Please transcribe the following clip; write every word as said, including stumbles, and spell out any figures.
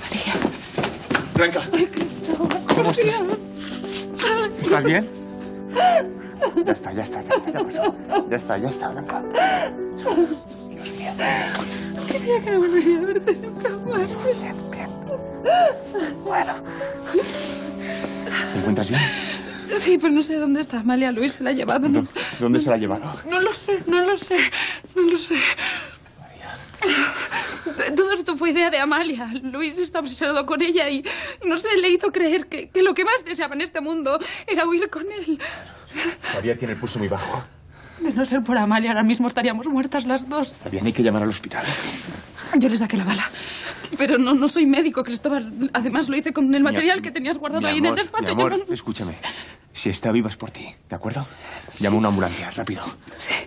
María. Blanca. Ay, Cristobal. ¿Cómo estás? ¿Estás bien? Ya está, ya está, ya está, ya pasó. Ya está, ya está, Blanca. Dios mío. Creía que no volvería a verte nunca más. Bien, bien. Bueno. ¿Te encuentras bien? Sí, pero no sé dónde está Amalia. Luis se la ha llevado. ¿Dónde, ¿dónde no, se la ha llevado? No lo sé, no lo sé, no lo sé. María. Todo esto fue idea de Amalia. Luis está obsesionado con ella y, no sé, le hizo creer que, que lo que más deseaba en este mundo era huir con él. María tiene el pulso muy bajo. De no ser por Amalia, ahora mismo estaríamos muertas las dos. Está bien, hay que llamar al hospital. Yo le saqué la bala. Pero no, no soy médico, Cristobal. Además, lo hice con el material mi, que tenías guardado mi amor, ahí en el despacho. Mi amor, yo no... escúchame. Si está viva es por ti, ¿de acuerdo? Sí. Llama a una ambulancia, rápido. Sí.